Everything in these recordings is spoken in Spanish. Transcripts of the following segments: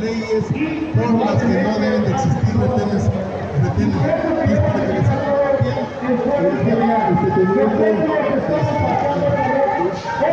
leyes por las que no deben de existir retenes. Viste que les a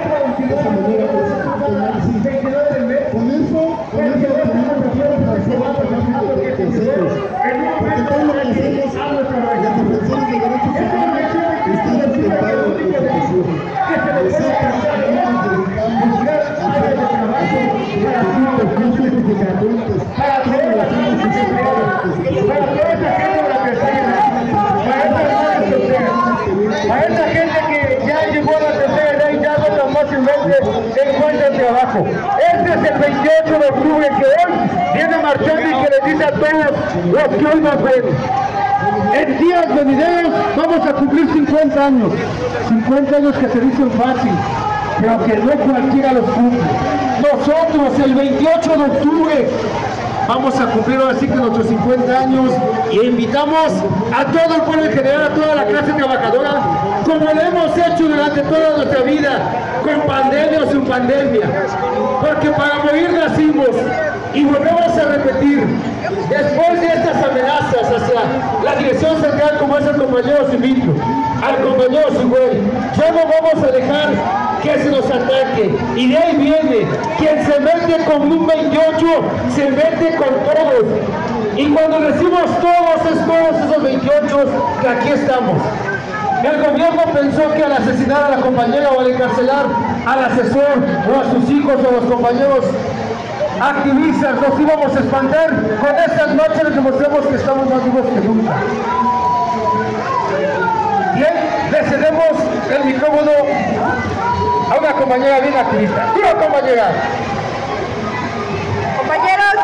esta gente que ya llegó a la tercera edad y ya no tan fácilmente encuentra trabajo. Este es el 28 de octubre que hoy viene marchando y que les dice a todos los que hoy nos ven: en días venideros vamos a cumplir 50 años. 50 años que se dicen fácil, pero que no cualquiera los cumple. Nosotros el 28 de octubre vamos a cumplir ahora sí que nuestros 50 años y invitamos a todo el pueblo en general, a toda la clase trabajadora, como lo hemos hecho durante toda nuestra vida, con pandemia o sin pandemia, porque para morir nacimos. Y volvemos a repetir, después de estas amenazas hacia la dirección central, como es el compañero Silvino, al compañero Sigüey, ya no vamos a dejar que se nos ataque, y de ahí viene quien se mete con un 28, se mete con todos, y cuando decimos todos, es todos esos 28 que aquí estamos. El gobierno pensó que al asesinar a la compañera o al encarcelar al asesor o a sus hijos o a los compañeros activistas nos íbamos a espantar. Con estas noches les demostramos que estamos más vivos que nunca. Bien, le cedemos el micrófono a una compañera bien activista. ¡Viva, compañera! Compañeros,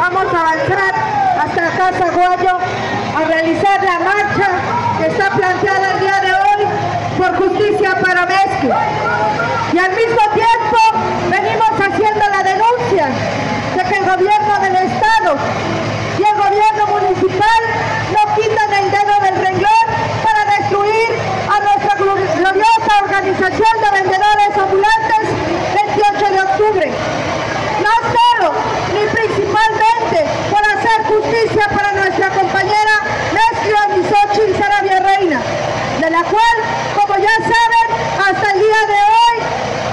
vamos a avanzar hasta la Casa Guayo a realizar la marcha que está planteada el día de hoy por justicia para Mezqui. Y al mismo tiempo venimos haciendo la denuncia de que el gobierno del Estado y el gobierno municipal no quitan el dedo del renglón para destruir a nuestra gloriosa organización de vendedores ambulantes 28 de octubre. No solo, ni principalmente por hacer justicia para nuestra compañera Mezqui Anisochil Saravia Reina, de la cual, como ya saben, hasta el día de hoy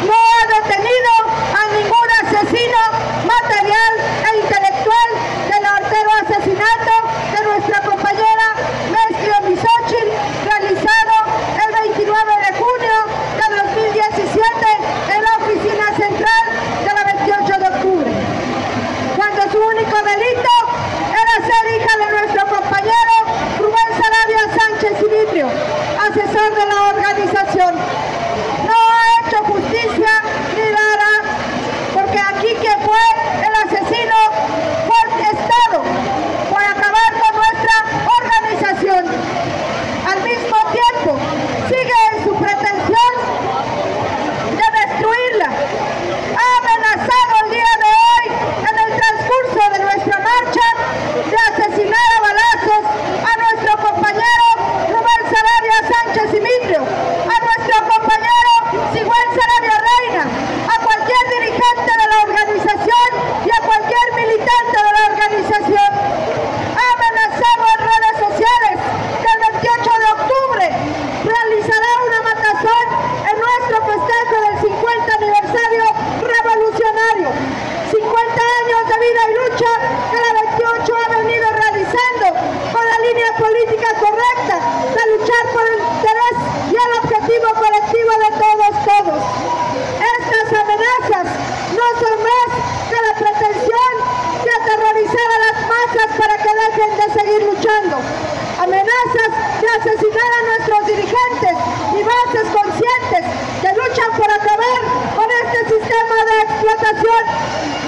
no ha detenido a ningún asesino material e intelectual del artero asesinato de nuestra compañera Mezqui Anisochil realizado el 29 de junio de 2017 en la oficina central de la 28 de octubre, cuando su único delito era ser hija de nuestro compañero Rubén Saravia Sánchez Sinitrio, asesor de la organización. No ha hecho justicia ni la hará, porque aquí quien fue el asesino fue el Estado por acabar con nuestra organización. Al mismo tiempo sigue en su pretensión de destruirla. Ha amenazado el día de hoy, en el transcurso de nuestra marcha, de asesinar a balazos a nuestro compañero Rubén Saravia Sánchez Sinitrio, a nuestro compañero Sigüey Saravia Reina, a cualquier dirigente de la organización y a cualquier militante de la organización. Ha amenazado en redes sociales que el 28 de octubre realizará una matazón en nuestro festejo del 50 aniversario revolucionario. 50 años de vida y lucha que la 28 ha venido realizando con la línea política correcta de luchar por el interés y el objetivo colectivo de todos. Estas amenazas no son más que la pretensión de aterrorizar a las masas para que dejen de seguir luchando. Amenazas de asesinar a nuestros dirigentes y bases conscientes que luchan por acabar con este sistema de explotación.